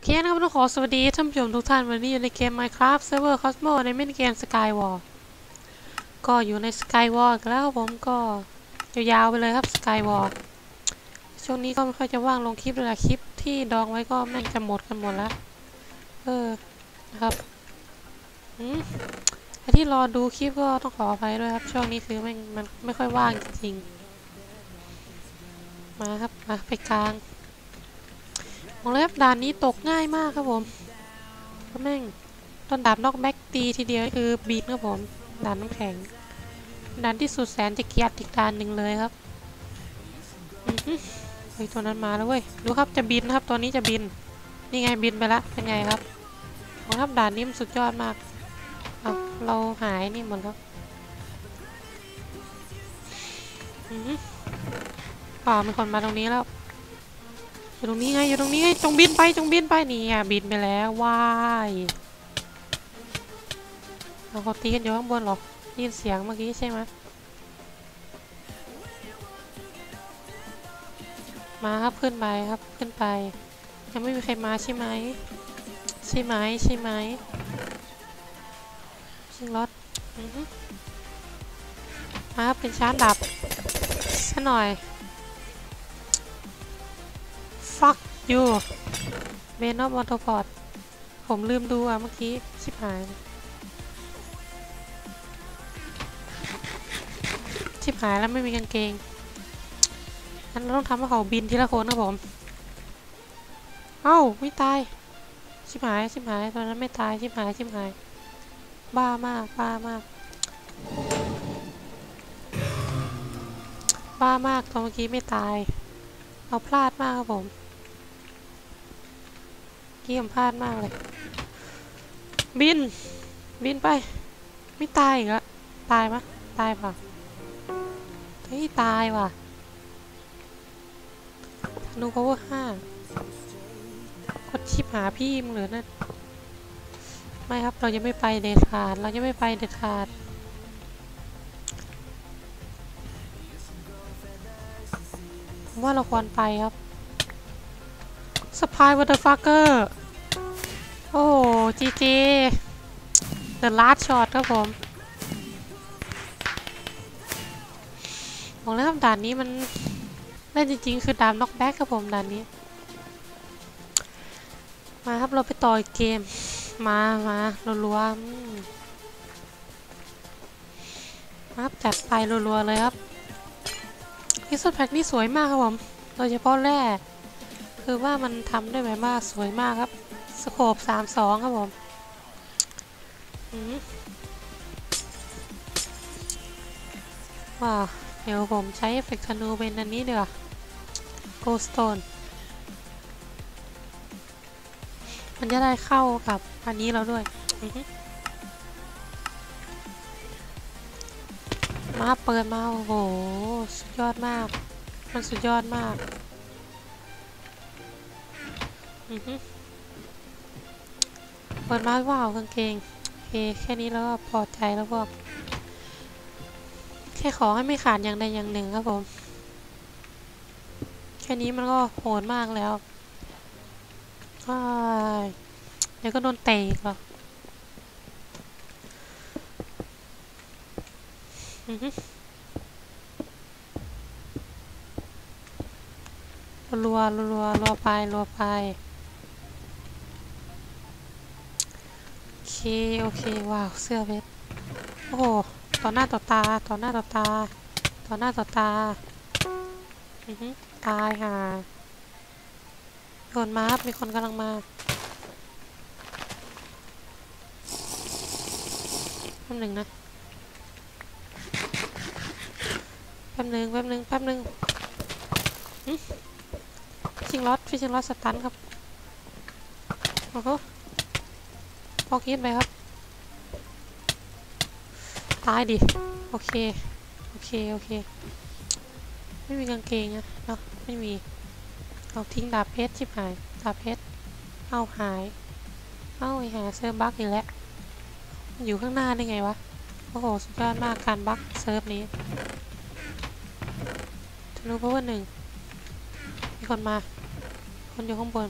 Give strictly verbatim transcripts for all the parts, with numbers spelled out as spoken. โอเคนะครับต้องขอสวัสดีท่านผู้ชมทุกท่านวันนี้อยู่ในเกม Minecraft Server Cosmo ในเมนเกม Skywars ก็อยู่ใน Skywars แล้วผมก็ยาวๆไปเลยครับ Skywars ช่วงนี้ก็ไม่ค่อยจะว่างลงคลิปเลยละคลิปที่ดองไว้ก็แม่งจะหมดกันหมดแล้วเออนะครับอืมที่รอดูคลิปก็ต้องขออภัยด้วยครับช่วงนี้คือแม่งมันไม่ค่อยว่างจริงมาครับมาไปกลางมองแล้วด่านนี้ตกง่ายมากครับผมแม่งต้นดาบนอกแบ็กตีทีเดียวคือบีทครับผมด่านน้ำแข็งด่านที่สุดแสนจะเกียดอีกด่านหนึ่งเลยครับเฮ้ยตัวนั้นมาแล้วเว้ยดูครับจะบินครับตัวนี้จะบินนี่ไงบินไปละเป็นไงครับมองครับด่านนี้มันสุดยอดมากเอาเราหายนี่หมดแล้วป่ามีคนมาตรงนี้แล้วอยู่ตรงนี้ไงอยู่ตรงนี้ไงจงบินไปจงบินไปนี่อ่ะบินไปแล้วว้ายเราเขาตีกันอยู่ข้างบนหรอได้ยินเสียงเมื่อกี้ใช่ไหมมาครับขึ้นไปครับขึ้นไปยังไม่มีใครมาใช่ไหมใช่ไหมใช่ไหมชิงรถมาครับเป็นชาร์จดับซะหน่อยฟักยูเวนอมออโตพอดผมลืมดูอ่ะเมื่อกี้ชิบหายชิบหายแล้วไม่มีกางเกงนั้นเราต้องทำให้เขาบินทีละคนนะผมเอ้าไม่ตายชิบหายชิบหายตอนนั้นไม่ตายชิบหายชิบหายบ้ามากบ้ามากบ้ามากตอนเมื่อกี้ไม่ตายเอาพลาดมากครับผมเกี่ยมพลาดมากเลยบินบินไปไม่ตายอีกแล้วตายมะตายป่ะเฮ้ยตายว่ะธนู power ห้ากดชิปหาพี่มึงเหลือนั่นไม่ครับเรายังไม่ไปเด็ดขาดเรายังไม่ไปเด็ดขาดว่าเราควรไปครับสปายวอเตอร์ฟักเกอร์โอ้จีจีเดอะลาสช็อตครับผมบอกแล้วครับด่านนี้มันเล่นจริงๆคือดามน็อกแบ็กครับผมด่านนี้มาครับเราไปต่ออีกเกมมามารัวๆมาจัดไปรัวๆเลยครับพิซซ่าแพ็คนี่สวยมากครับผมโดยเฉพาะแร่คือว่ามันทำได้แบบว่าสวยมากครับสโคปสามสองครับผมว้าเดี๋ยวผมใช้เอฟเฟกต์ธนูเป็นอันนี้เดี๋ยวโกลสโตนมันจะได้เข้ากับอันนี้เราด้วยมาเปิดมาโอ้โหสุดยอดมากมันสุดยอดมากเปิดมาว้าวกางเกงโอเคแค่นี้แล้วก็พอใจแล้วพวกแค่ขอให้ไม่ขาดอย่างใดอย่างหนึ่งครับผมแค่นี้มันก็โหดมากแล้วเดี๋ยวก็โดนเตะอีกหรอรัวรัวรัวไปรัวไปโอเคโอเคว้าวเสื้อเวทโอ้โหต่อหน้าต่อตาต่อหน้าต่อตาต่อหน้าต่อตาตายห่าโดนมามีคนกำลังมาแป๊บหนึ่งนะแป๊บหนึ่งแป๊บหนึ่งแป๊บหนึ่งชิงล็อตฟิชิงล็อตสตันครับโอ้โหพอคิดไปครับตายดิโอเคโอเคโอเคไม่มีกางเกงนะเนาะไม่มีเอาทิ้งดาบเพชรชิบหายดาบเพชรเอาหายเอาไอ้หาเซิร์ฟบักอีกแล้วอยู่ข้างหน้าได้ไงวะโอ้โหสุดยอดมากการบักเซิร์ฟนี้ธนูเพราะว่าหนึ่งมีคนมาคนอยู่ข้างบน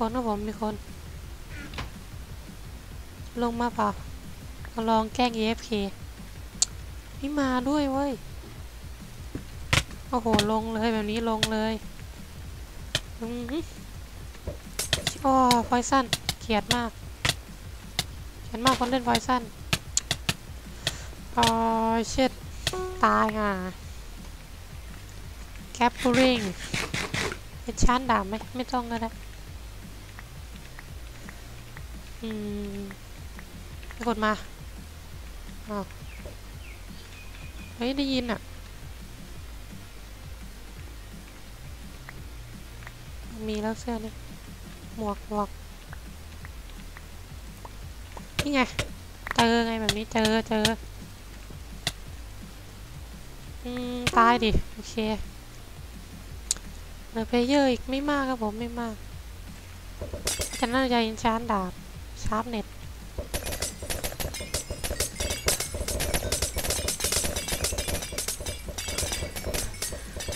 คนนะผมมีคนลงมาเปล่าก็ลองแกล้ง เอ เอฟ เค นี่มาด้วยเว้ยโอ้โหลงเลยแบบนี้ลงเลยอือหือโอ้พอยซันเขียดมากเขียดมากคนเล่นพอยซันอ๋อเช็ดตายห่าแคปปูริงเป็นชั้นดาบไหมไม่ต้องก็ได้อืมกดมาอ้าวเฮ้ยได้ยินอ่ะมีแล้วเสื้อนี่หมวกหมวกนี่ไงเจอไงแบบนี้เจอเจออืมตายดิโอเคเหลือเพลเยอร์อีกไม่มากครับผมไม่มากฉันน่าจะยินชาร์ดดาบชาร์ปเน็ต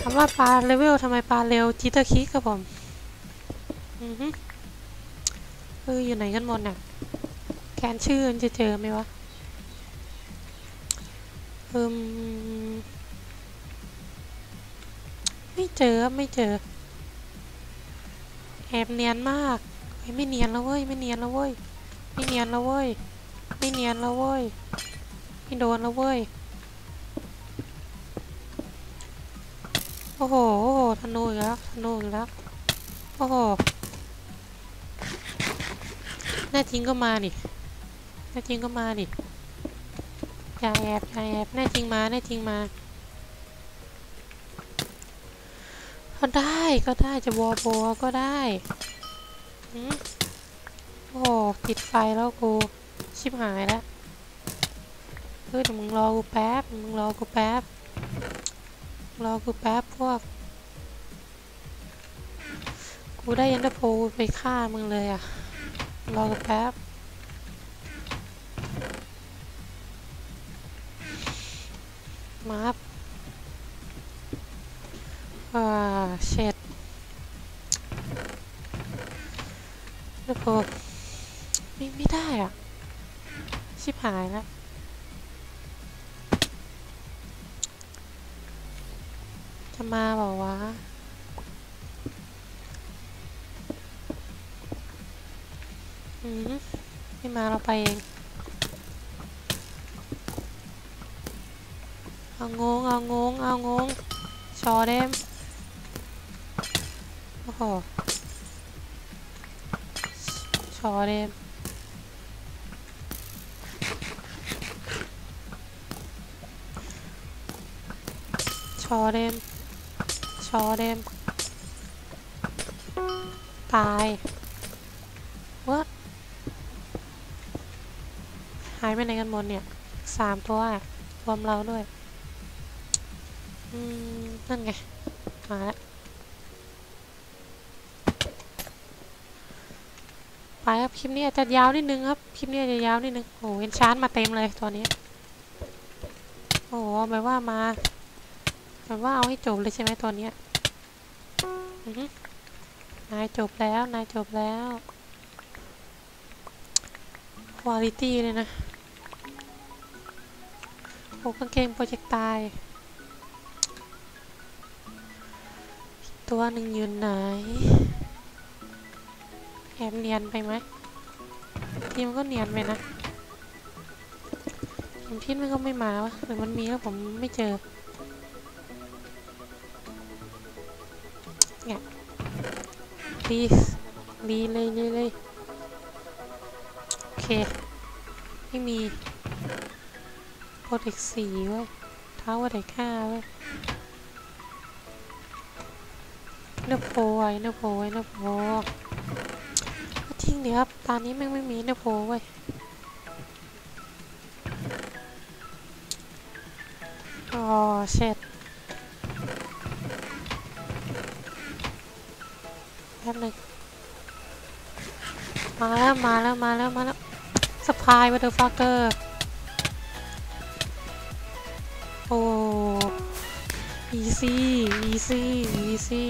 ทำว่าปลาเลเวลทำไมปลาเร็วจิตเตอร์คิกครับผมอือฮึเอออยู่ไหนกันหมดเนี่ยแคนชื่อจะเจอไหมวะอืมไม่เจอไม่เจอแอบเนียนมากไม่เนียนแล้วเว้ยไม่เนียนแล้วเว้ยไม่เนียนแล้วเว้ยไม่เนียนแล้วเว้ยไม่โดนแล้วเว้ยโอ้โหโอ้โหธนูอีกแล้วธนูอีกแล้วโอ้โหแน่จริงก็มาดิแน่จริงก็มาดิอย่าแอบอย่าแอบแน่จริงมาแน่จริงมาก็ได้ก็ได้จะวอโบก็ได้โอ้ติดไฟแล้วกูชิบหายแล้วเฮ้ยเดี๋ยวมึงรอกูแป๊บมึงรอกูแป๊บรอกูแป๊บพวกกูได้ยันตะโพไปฆ่ามึงเลยอ่ะรอกูแป๊บมาบอ่าเช็ดแล้วพอไม่ไม่ได้อ่ะชิบหายแล้วจะมาบอกว่าอืมไม่มาเราไปเองเอางงเอางงเอางงชอเดมโอ้โหชอเดมชอเดมชอเดมตายวะหายไปไหนกันหมดเนี่ยสามตัวรวมเราด้วยอืมนั่นไงมาแล้วไปครับคลิปนี้อาจจะยาวนิดนึงครับคลิปนี้อาจจะยาวนิดนึงโอ้เอ็นชาร์จมาเต็มเลยตัวนี้โอ้หมายว่ามาหมายว่าเอาให้จบเลยใช่ไหมตัวเนี้ยอือฮึนายจบแล้วนายจบแล้วควอลิตี้เลยนะโอ้กางเกงโปรเจกต์ตายตัวหนึ่งยืนไหนแอบเนียนไปไหมทีมก็เนียนไปนะผมพิษมันก็ไม่มาวะหรือมันมีแล้วผมไม่เจอเนี่ยรีรีเลยเลยเลยโอเคไม่มีโปรเทคสี่เว้ยท้าวเด็กห้าเว้ยเนื้อโพไว้เนื้อโพไว้เนื้อโพทิ้งเดี๋ยวครับตอนนี้แม่งไม่มีเนื้อโพไว้อ๋อเช็ดแป๊บนึงมาแล้วมาแล้วมาแล้วมาแล้วสปายวัตเตอร์ฟักเกอร์โอ้อีซี่อีซี่อีซี่